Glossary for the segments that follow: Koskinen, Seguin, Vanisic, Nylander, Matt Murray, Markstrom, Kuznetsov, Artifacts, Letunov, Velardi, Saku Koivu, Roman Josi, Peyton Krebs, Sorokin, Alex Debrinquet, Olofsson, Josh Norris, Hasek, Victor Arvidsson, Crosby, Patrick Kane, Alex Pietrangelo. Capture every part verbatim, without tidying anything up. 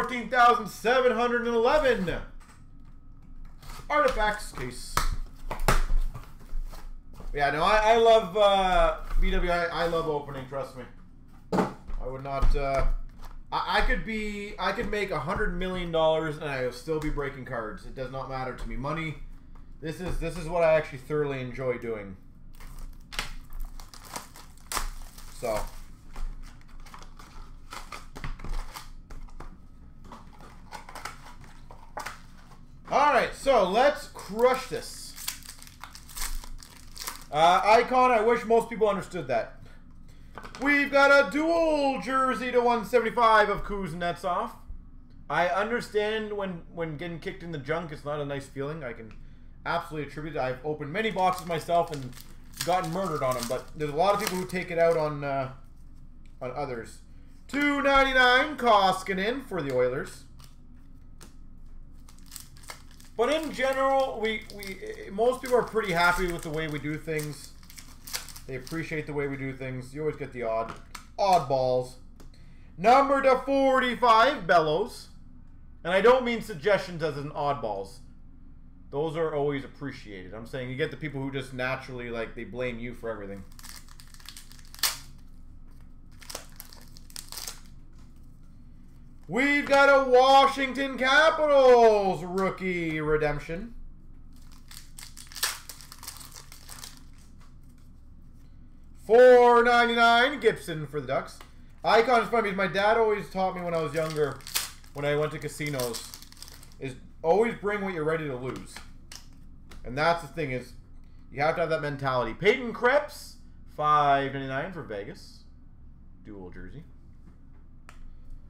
fourteen thousand seven hundred eleven. Artifacts case. Yeah, no, I, I love uh, B W I. I love opening. Trust me. I would not. Uh, I, I could be. I could make a hundred million dollars and I would still be breaking cards. It does not matter to me. Money. This is this is what I actually thoroughly enjoy doing. So. Alright, so let's crush this. Uh, Icon, I wish most people understood that. We've got a dual jersey to one seventy-five of Kuznetsov. I understand when, when getting kicked in the junk, it's not a nice feeling. I can absolutely attribute it. I've opened many boxes myself and gotten murdered on them, but there's a lot of people who take it out on, uh, on others. two ninety-nine Koskinen for the Oilers. But in general, we, we most people are pretty happy with the way we do things. They appreciate the way we do things. You always get the odd oddballs. Number to forty-five, Bellows. And I don't mean suggestions as in oddballs. Those are always appreciated. I'm saying you get the people who just naturally, like, they blame you for everything. We've got a Washington Capitals rookie redemption. four ninety-nine Gibson for the Ducks. Icon is funny because my dad always taught me when I was younger, when I went to casinos, is always bring what you're ready to lose. And that's the thing, is you have to have that mentality. Peyton Krebs, five ninety-nine for Vegas. Dual jersey.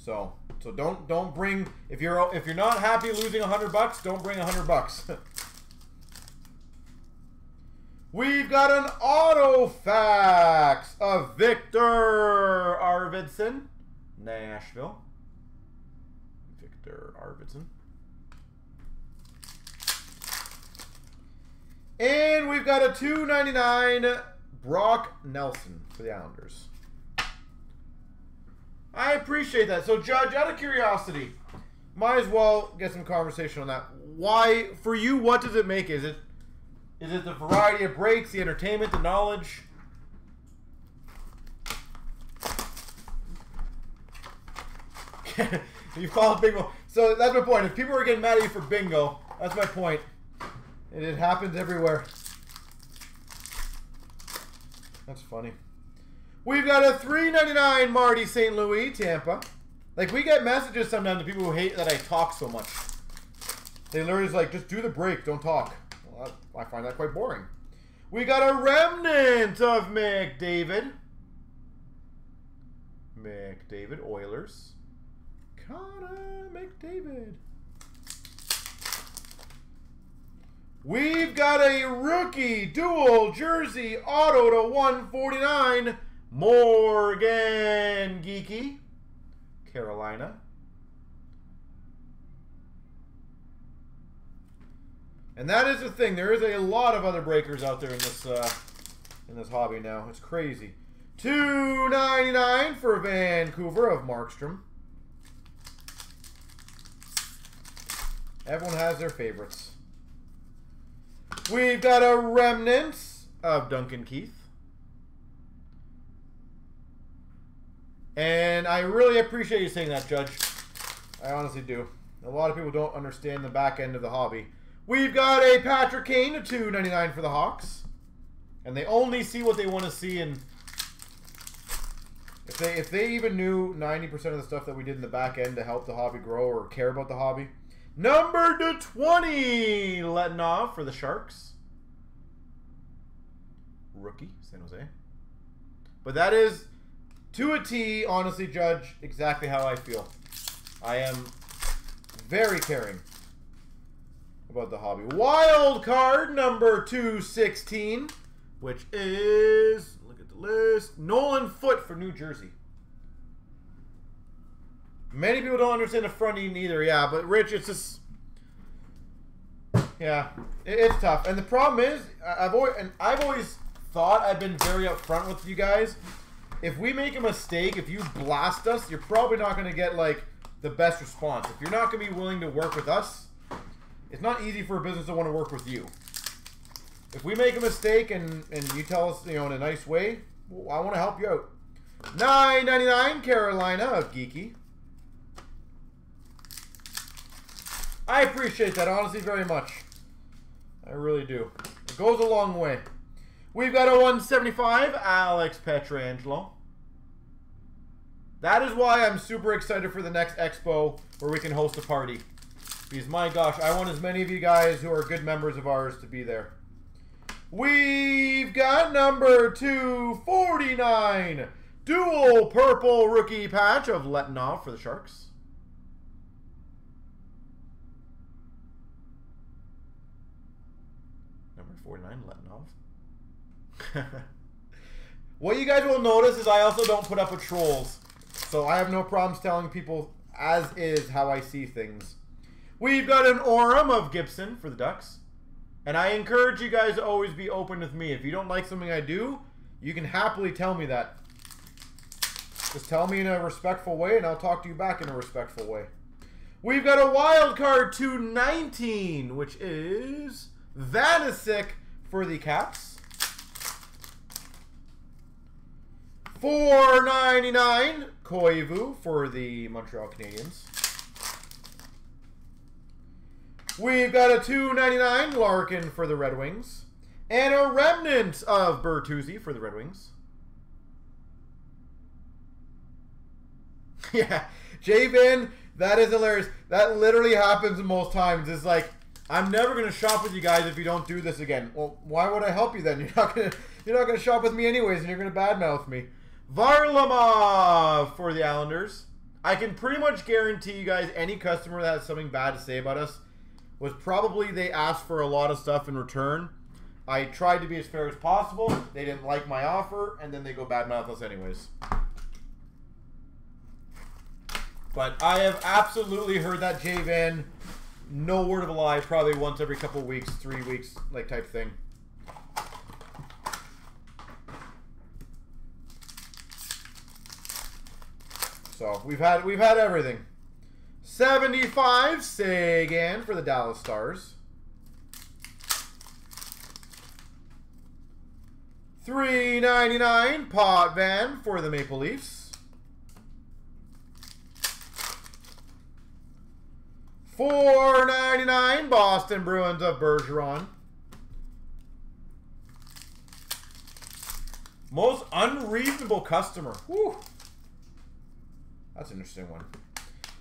So, so don't don't bring, if you're if you're not happy losing a hundred bucks, don't bring a hundred bucks. We've got an auto fax of Victor Arvidsson, Nashville. Victor Arvidsson. And we've got a two ninety-nine Brock Nelson for the Islanders. I appreciate that. So, Judge, out of curiosity, might as well get some conversation on that. Why, for you, what does it make? Is it, is it the variety of breaks, the entertainment, the knowledge? You call it bingo. So that's my point. If people are getting mad at you for bingo, that's my point. And it happens everywhere. That's funny. We've got a three ninety-nine Marty Saint Louis, Tampa. Like, we get messages sometimes to people who hate that I talk so much. They literally like, just do the break, don't talk. Well, I find that quite boring. We got a remnant of McDavid. McDavid, Oilers. Connor McDavid. We've got a rookie dual jersey auto to one forty-nine. Morgan Geeky, Carolina. And that is the thing. There is a lot of other breakers out there in this uh, in this hobby now. It's crazy. two ninety-nine for Vancouver of Markstrom. Everyone has their favorites. We've got a remnant of Duncan Keith. And I really appreciate you saying that, Judge. I honestly do. A lot of people don't understand the back end of the hobby. We've got a Patrick Kane, a two ninety-nine for the Hawks. And they only see what they want to see. And if they if they even knew ninety percent of the stuff that we did in the back end to help the hobby grow or care about the hobby. Number to twenty, Letunov for the Sharks. Rookie, San Jose. But that is... to a T, honestly, Judge, exactly how I feel. I am very caring about the hobby. Wild card number two sixteen, which is, look at the list, Nolan Foote for New Jersey. Many people don't understand the front end either, yeah, but Rich, it's just, yeah, it, it's tough. And the problem is, I've always, and I've always thought I've been very upfront with you guys. If we make a mistake, if you blast us, you're probably not going to get, like, the best response. If you're not going to be willing to work with us, it's not easy for a business to want to work with you. If we make a mistake and, and you tell us, you know, in a nice way, well, I want to help you out. nine ninety-nine Carolina of Geeky. I appreciate that, honestly, very much. I really do. It goes a long way. We've got a one seventy-five Alex Pietrangelo. That is why I'm super excited for the next Expo where we can host a party. Because, my gosh, I want as many of you guys who are good members of ours to be there. We've got number two forty-nine. Dual purple rookie patch of Letunov for the Sharks. Number forty-nine, Letunov. What you guys will notice is I also don't put up with trolls. So I have no problems telling people as is how I see things. We've got an Orem of Gibson for the Ducks. And I encourage you guys to always be open with me. If you don't like something I do, you can happily tell me that. Just tell me in a respectful way and I'll talk to you back in a respectful way. We've got a wild card two nineteen, which is Vanisic for the Caps. four ninety-nine Koivu for the Montreal Canadiens. We've got a two ninety-nine Larkin for the Red Wings. And a remnant of Bertuzzi for the Red Wings. Yeah, J-Vin, that is hilarious. That literally happens most times. It's like, I'm never going to shop with you guys if you don't do this again. Well, why would I help you then? You're not going to you're not gonna shop with me anyways, and you're going to badmouth me. Varlamov for the Islanders. I can pretty much guarantee you guys any customer that has something bad to say about us was probably they asked for a lot of stuff in return. I tried to be as fair as possible. They didn't like my offer, and then they go badmouth us anyways. But I have absolutely heard that J-Van, no word of a lie, probably once every couple weeks, three weeks, like type thing. So we've had we've had everything. seventy-five Seguin for the Dallas Stars. three ninety-nine Potvin for the Maple Leafs. four ninety-nine Boston Bruins of Bergeron. Most unreasonable customer. Whew. That's an interesting one.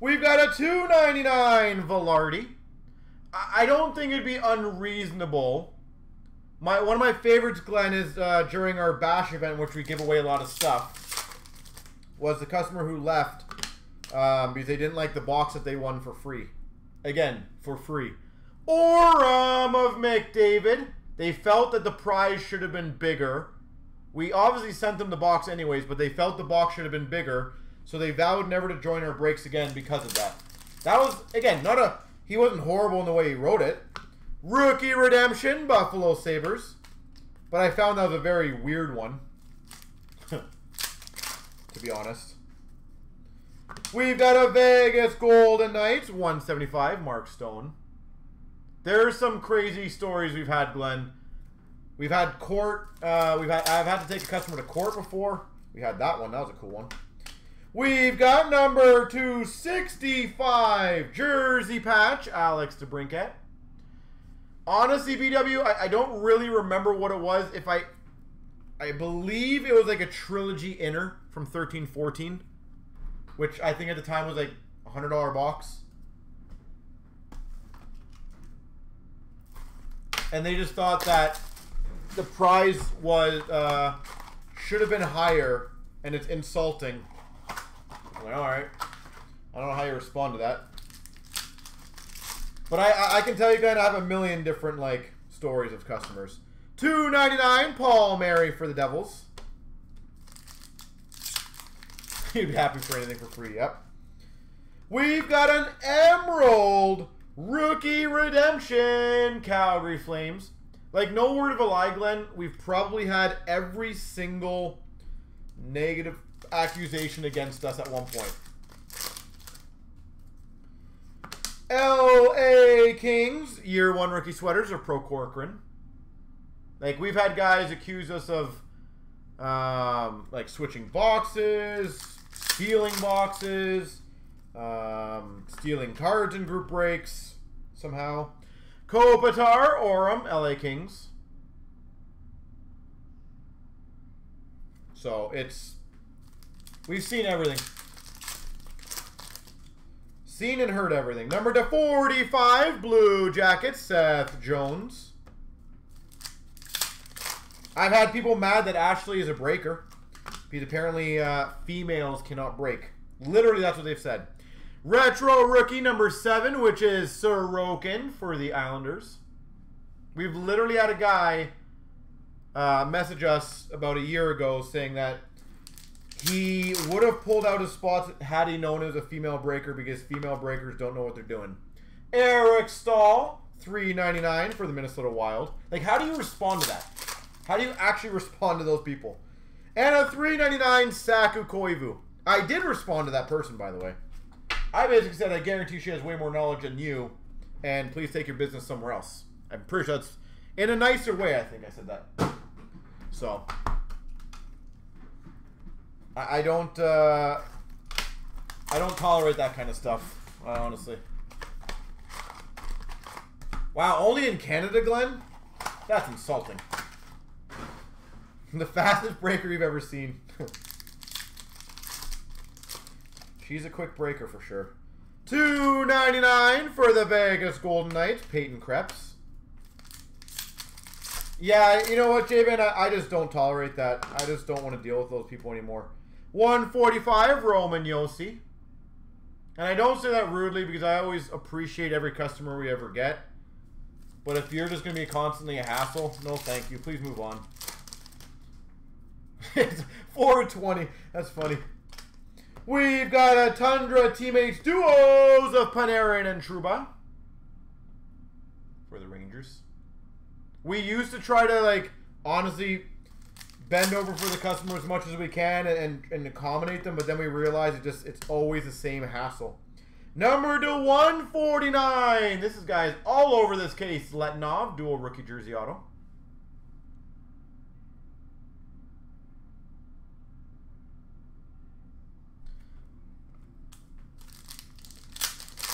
We've got a two ninety-nine Velardi. I don't think it'd be unreasonable. My one of my favorites, Glenn, is uh, during our bash event, which we give away a lot of stuff, was the customer who left um, because they didn't like the box that they won for free. Again, for free. Orem of McDavid. They felt that the prize should have been bigger. We obviously sent them the box anyways, but they felt the box should have been bigger. So they vowed never to join our breaks again because of that. That was, again, not a... He wasn't horrible in the way he wrote it. Rookie Redemption, Buffalo Sabres. But I found that was a very weird one. To be honest. We've got a Vegas Golden Knights, one seventy-five, Mark Stone. There's some crazy stories we've had, Glenn. We've had court. Uh, we've had, I've had to take a customer to court before. We had that one. That was a cool one. We've got number two sixty-five, jersey patch, Alex Debrinquet. Honestly, B W, I, I don't really remember what it was. If I, I believe it was like a trilogy inner from thirteen fourteen, which I think at the time was like a one hundred dollar box. And they just thought that the prize was, uh, should have been higher, and it's insulting. I'm like, all right. I don't know how you respond to that. But I, I, I can tell you guys I have a million different, like, stories of customers. two ninety-nine Paul Mary for the Devils. You'd be happy for anything for free, yep. We've got an Emerald Rookie Redemption Calgary Flames. Like, no word of a lie, Glenn. We've probably had every single negative... accusation against us at one point. L A Kings, year one rookie sweaters are pro Corcoran. Like, we've had guys accuse us of, um, like, switching boxes, stealing boxes, um, stealing cards in group breaks somehow. Kopitar, Orem, L A Kings. So, it's... We've seen everything. Seen and heard everything. Number to forty-five, Blue Jackets, Seth Jones. I've had people mad that Ashley is a breaker, because apparently uh, females cannot break. Literally, that's what they've said. Retro rookie number seven, which is Sorokin for the Islanders. We've literally had a guy uh, message us about a year ago saying that he would have pulled out his spots had he known it was a female breaker, because female breakers don't know what they're doing. Eric Stahl, three ninety-nine for the Minnesota Wild. Like, how do you respond to that? How do you actually respond to those people? And a three ninety-nine Saku Koivu. I did respond to that person, by the way. I basically said, I guarantee she has way more knowledge than you, and please take your business somewhere else. I'm pretty sure that's in a nicer way, I think I said that. So, I, I don't, uh, I don't tolerate that kind of stuff, honestly. Wow, only in Canada, Glenn? That's insulting. The fastest breaker you've ever seen. She's a quick breaker for sure. two ninety-nine for the Vegas Golden Knights, Peyton Krebs. Yeah, you know what, Javen? I, I just don't tolerate that. I just don't want to deal with those people anymore. one forty-five, Roman Josi. And I don't say that rudely, because I always appreciate every customer we ever get. But if you're just going to be constantly a hassle, no thank you. Please move on. It's four twenty. That's funny. We've got a Tundra Teammates duos of Panarin and Trouba for the Rangers. We used to try to, like, honestly bend over for the customer as much as we can and, and accommodate them, but then we realized it just it's always the same hassle. Number to one forty-nine. This is, guys, all over this case. Letunov, dual rookie jersey auto.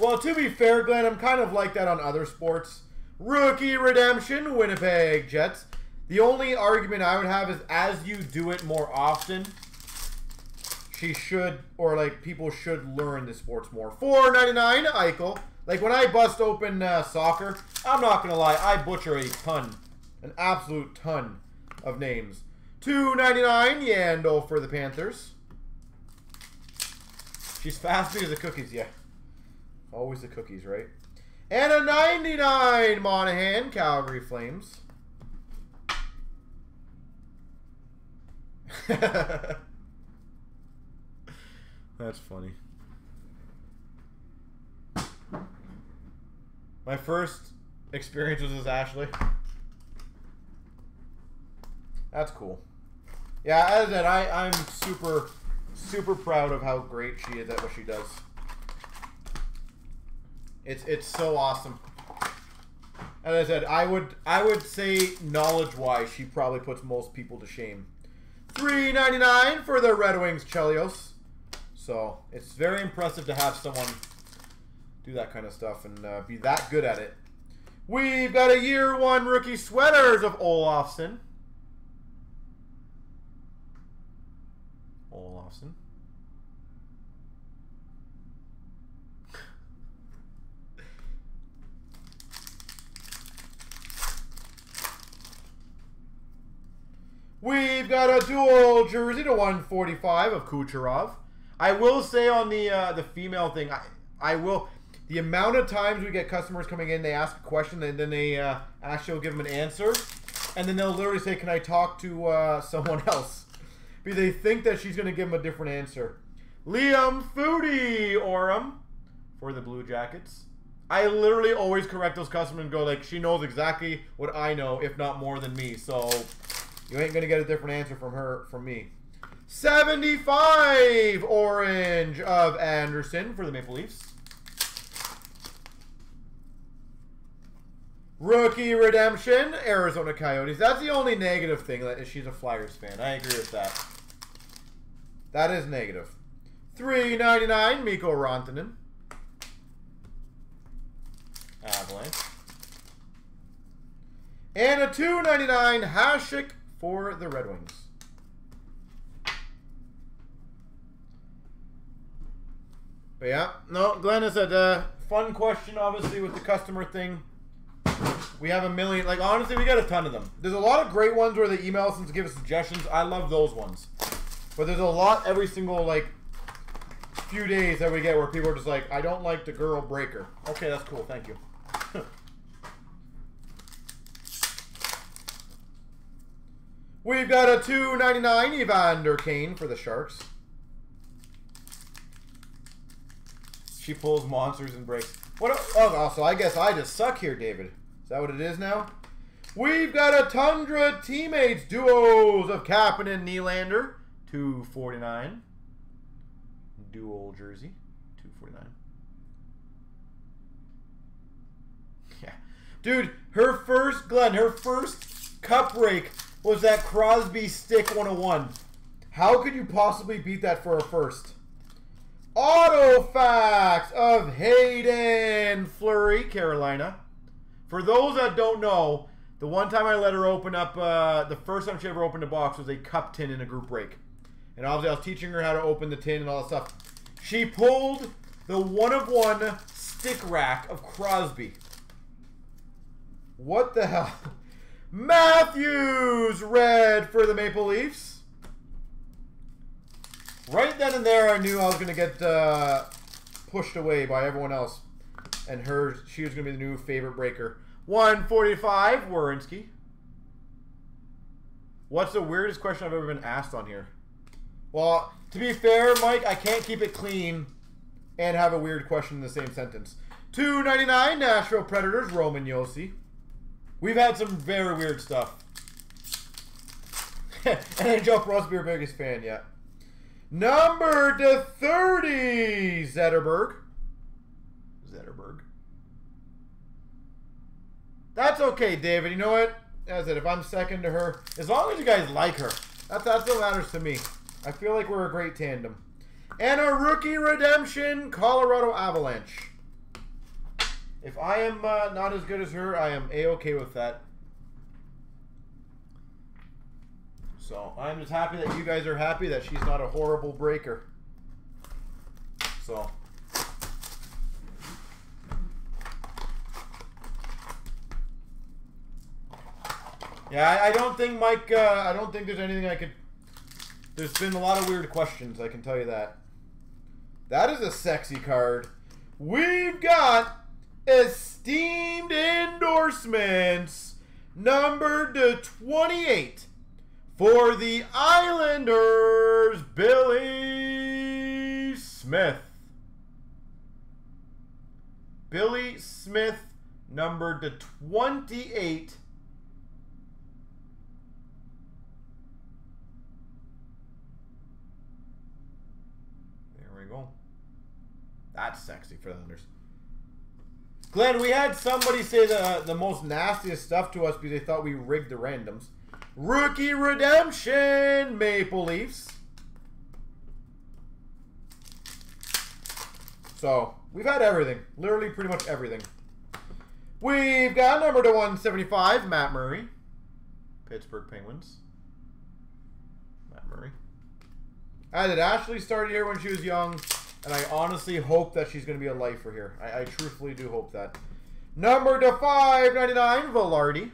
Well, to be fair, Glenn, I'm kind of like that on other sports. Rookie redemption, Winnipeg Jets. The only argument I would have is, as you do it more often, she should, or like people should learn the sports more. four ninety-nine, Eichel. Like, when I bust open uh, soccer, I'm not going to lie, I butcher a ton, an absolute ton of names. two ninety-nine, Yandel for the Panthers. She's fast because of cookies, yeah. Always the cookies, right? And a ninety-nine Monahan, Calgary Flames. That's funny. My first experience was with Ashley. That's cool. Yeah, as I said, I, I'm super, super proud of how great she is at what she does. It's it's so awesome. As I said, I would I would say knowledge-wise, she probably puts most people to shame. three ninety-nine for the Red Wings, Chelios. So it's very impressive to have someone do that kind of stuff and uh, be that good at it. We've got a year one rookie sweaters of Olofsson. Olofsson. We've got a dual jersey to one forty-five of Kucherov. I will say on the uh, the female thing, I, I will... The amount of times we get customers coming in, they ask a question, and then they uh, actually will give them an answer. And then they'll literally say, can I talk to uh, someone else? Because they think that she's going to give them a different answer. Liam Foudy, Orem, for the Blue Jackets. I literally always correct those customers and go, like, she knows exactly what I know, if not more than me, so... You ain't going to get a different answer from her, from me. seventy-five orange of Anderson for the Maple Leafs. Rookie redemption, Arizona Coyotes. That's the only negative thing, that she's a Flyers fan. I agree with that. That is negative. three ninety-nine, Mikko Rantanen. Avalanche. And a two ninety-nine, Hasek for the Red Wings. But yeah, no, Glenn has a uh, fun question, obviously, with the customer thing. We have a million, like, honestly, we got a ton of them. There's a lot of great ones where they email us and give us suggestions. I love those ones. But there's a lot every single, like, few days that we get where people are just like, I don't like the girl breaker. Okay, that's cool. Thank you. We've got a two ninety-nine Evander Kane for the Sharks. She pulls monsters and breaks. What? A, oh, also, I guess I just suck here, David. Is that what it is now? We've got a Tundra Teammates duos of Kapanen and Nylander, two forty-nine. Dual jersey, two forty-nine. Yeah, dude, her first Glenn, her first cup break was that Crosby stick one oh one. How could you possibly beat that for a first? Auto facts of Hayden Fleury, Carolina. For those that don't know, the one time I let her open up, uh, the first time she ever opened a box was a cup tin in a group break. And obviously I was teaching her how to open the tin and all that stuff. She pulled the one-of-one stick rack of Crosby. What the hell? Matthews red for the Maple Leafs. Right then and there, I knew I was going to get uh, pushed away by everyone else. And her, she was going to be the new favorite breaker. one forty-five, Werenski. What's the weirdest question I've ever been asked on here? Well, to be fair, Mike, I can't keep it clean and have a weird question in the same sentence. two ninety-nine, Nashville Predators, Roman Josi. We've had some very weird stuff. N H L for us to be our biggest fan, yeah. Number to thirty, Zetterberg. Zetterberg. That's okay, David. You know what? As I said, if I'm second to her, as long as you guys like her, that's, that's what matters to me. I feel like we're a great tandem. And a rookie redemption, Colorado Avalanche. If I am uh, not as good as her, I am A-okay with that. So, I'm just happy that you guys are happy that she's not a horrible breaker. So. Yeah, I, I don't think, Mike, uh, I don't think there's anything I could... There's been a lot of weird questions, I can tell you that. That is a sexy card. We've got esteemed endorsements number to twenty-eight. For the Islanders, Billy Smith. Billy Smith, numbered to twenty-eight. There we go. That's sexy for the Islanders. Glenn, we had somebody say the, the most nastiest stuff to us because they thought we rigged the randoms. Rookie redemption, Maple Leafs. So, we've had everything. Literally pretty much everything. We've got number to one seventy-five, Matt Murray. Pittsburgh Penguins. Matt Murray. I did. Ashley started here when she was young, and I honestly hope that she's going to be a lifer here. I, I truthfully do hope that. Number to five ninety-nine, Velardi.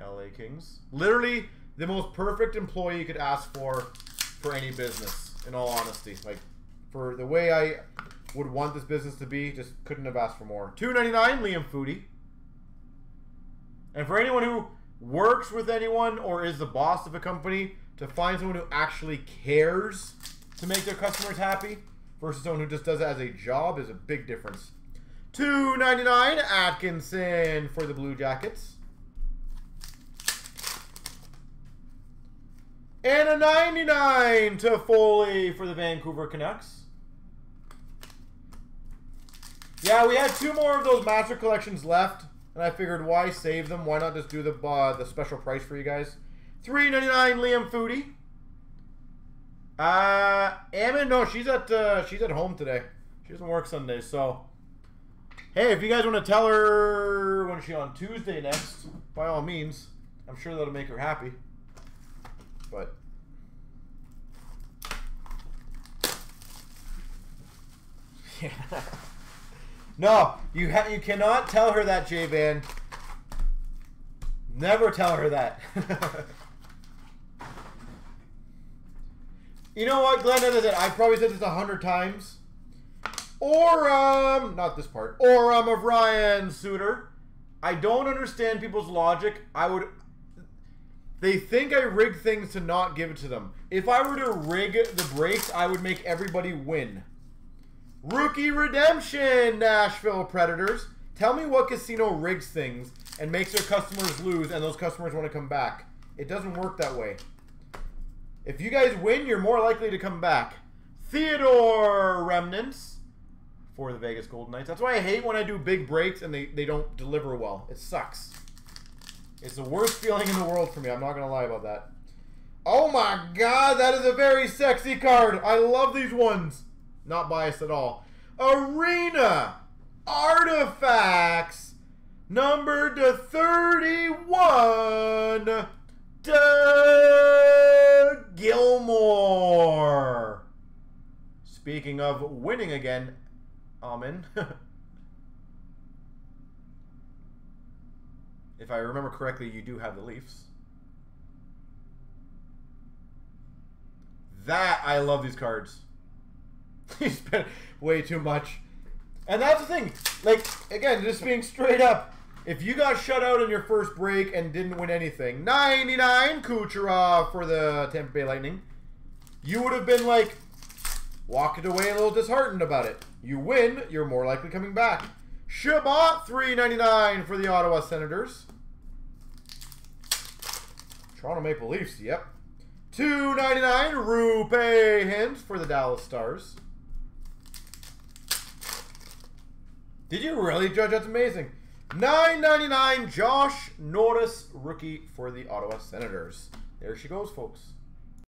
L A Kings. Literally the most perfect employee you could ask for for any business, in all honesty. Like, for the way I would want this business to be, just couldn't have asked for more. two ninety-nine, Liam Foudy. And for anyone who works with anyone or is the boss of a company, to find someone who actually cares to make their customers happy versus someone who just does it as a job is a big difference. two ninety-nine, Atkinson for the Blue Jackets. And a ninety-nine to Foley for the Vancouver Canucks. Yeah, we had two more of those master collections left, and I figured why save them? Why not just do the uh, the special price for you guys? three ninety-nine Liam Foudy. Uh, Ammon, no, she's at uh, she's at home today. She doesn't work Sunday, so hey, if you guys want to tell her when she's on Tuesday next, by all means, I'm sure that'll make her happy. But yeah. No, you ha you cannot tell her that, J-Van. Never tell her that. You know what, Glenn, as I said, I probably said this a hundred times. Orem, not this part, Orem of Ryan Suter. I don't understand people's logic. I would, they think I rig things to not give it to them. If I were to rig the breaks, I would make everybody win. Rookie Redemption, Nashville Predators. Tell me what casino rigs things and makes their customers lose and those customers want to come back. It doesn't work that way. If you guys win, you're more likely to come back. Theodore Remnants for the Vegas Golden Knights. That's why I hate when I do big breaks and they, they don't deliver well. It sucks. It's the worst feeling in the world for me. I'm not going to lie about that. Oh my God, that is a very sexy card. I love these ones. Not biased at all. Arena Artifacts number to thirty-one. Doug Gilmore. Speaking of winning again, Amen. If I remember correctly, you do have the Leafs. That, I love these cards. He spent way too much. And that's the thing. Like, again, just being straight up. If you got shut out in your first break and didn't win anything, ninety-nine Kucherov for the Tampa Bay Lightning, you would have been, like, walking away a little disheartened about it. You win, you're more likely coming back. Shabbat, three ninety-nine for the Ottawa Senators. Toronto Maple Leafs, yep. two ninety-nine Rupe Hintz for the Dallas Stars. Did you really, Judge? That's amazing. nine ninety-nine Josh Norris, rookie for the Ottawa Senators. There she goes, folks.